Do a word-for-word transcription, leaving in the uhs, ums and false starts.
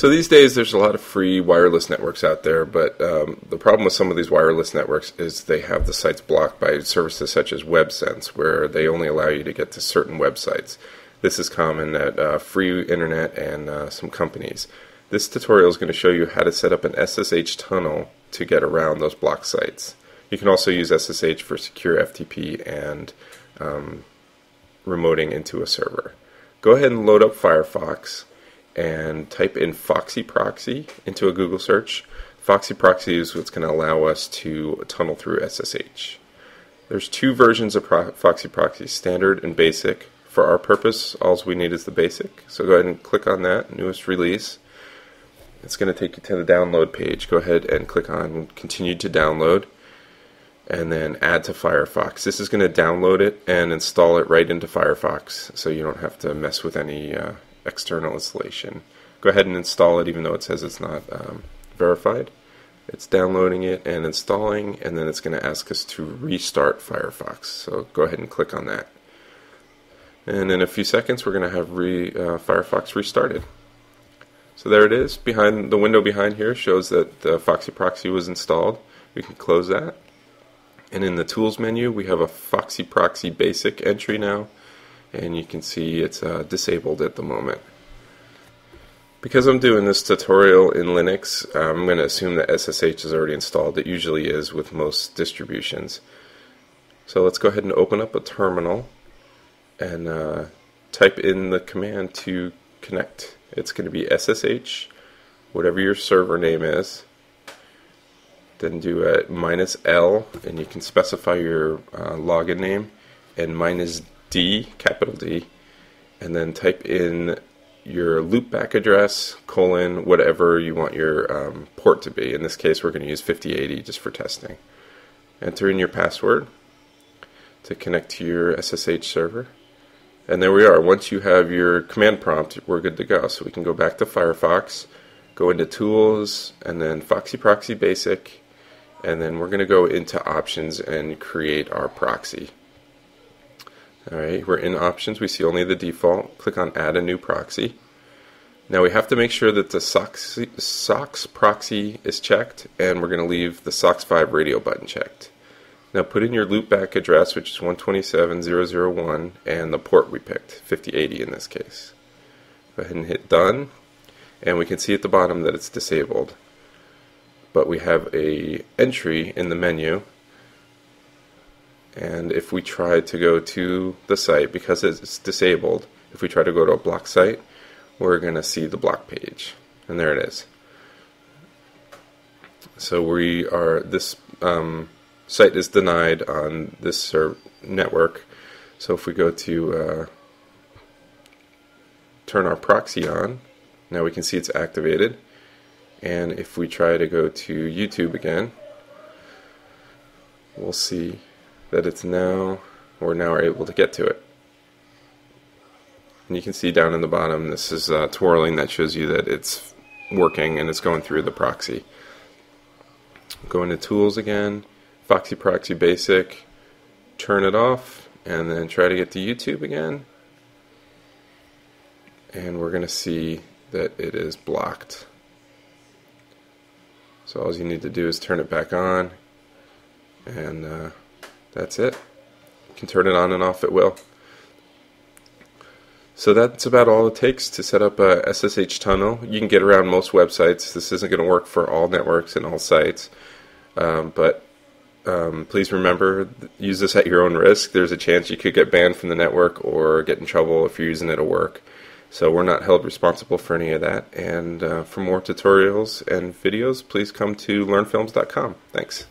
So these days there's a lot of free wireless networks out there, but um, the problem with some of these wireless networks is they have the sites blocked by services such as WebSense, where they only allow you to get to certain websites. This is common at uh, free internet and uh, some companies. This tutorial is going to show you how to set up an S S H tunnel to get around those blocked sites. You can also use S S H for secure F T P and um, remoting into a server. Go ahead and load up Firefox and type in FoxyProxy into a Google search. FoxyProxy is what's going to allow us to tunnel through S S H. There's two versions of FoxyProxy, standard and basic. For our purpose, all we need is the basic. So go ahead and click on that, newest release. It's going to take you to the download page. Go ahead and click on continue to download and then add to Firefox. This is going to download it and install it right into Firefox, so you don't have to mess with any uh, external installation. Go ahead and install it even though it says it's not um, verified. It's downloading it and installing, and then it's going to ask us to restart Firefox. So go ahead and click on that. And in a few seconds we're going to have re, uh, Firefox restarted. So there it is. Behind the window behind here shows that the FoxyProxy was installed. We can close that. And in the tools menu we have a FoxyProxy basic entry now, and you can see it's uh, disabled at the moment. Because I'm doing this tutorial in Linux, I'm going to assume that S S H is already installed. It usually is with most distributions. So let's go ahead and open up a terminal and uh, type in the command to connect. It's going to be S S H, whatever your server name is, then do a minus L, and you can specify your uh, login name, and minus D, capital D, and then type in your loopback address, colon, whatever you want your um, port to be. In this case we're going to use fifty eighty just for testing. Enter in your password to connect to your S S H server. And there we are. Once you have your command prompt, we're good to go. So we can go back to Firefox, go into Tools, and then FoxyProxy Basic, and then we're going to go into Options and create our proxy. Alright, we're in Options. We see only the default. Click on Add a New Proxy. Now we have to make sure that the SOCKS, SOCKS proxy is checked, and we're going to leave the SOCKS five radio button checked. Now put in your loopback address, which is one twenty-seven dot zero dot zero dot one, and the port we picked, fifty eighty in this case. Go ahead and hit done, and we can see at the bottom that it's disabled. But we have a entry in the menu, and if we try to go to the site, because it's disabled, if we try to go to a block site, we're going to see the block page, and there it is. So we are this. Um, Site is denied on this network. So if we go to uh, turn our proxy on, now we can see it's activated. And if we try to go to YouTube again, we'll see that it's now, we're now able to get to it. And you can see down in the bottom, this is uh, twirling. That shows you that it's working and it's going through the proxy. Go into Tools again, FoxyProxy Basic, turn it off, and then try to get to YouTube again, and we're going to see that it is blocked. So all you need to do is turn it back on, and uh, that's it. You can turn it on and off at will. So that's about all it takes to set up a S S H tunnel. You can get around most websites. This isn't going to work for all networks and all sites, um, but Um, please remember, use this at your own risk. There's a chance you could get banned from the network or get in trouble if you're using it at work. So we're not held responsible for any of that. And uh, for more tutorials and videos, please come to Learn Films dot com. Thanks.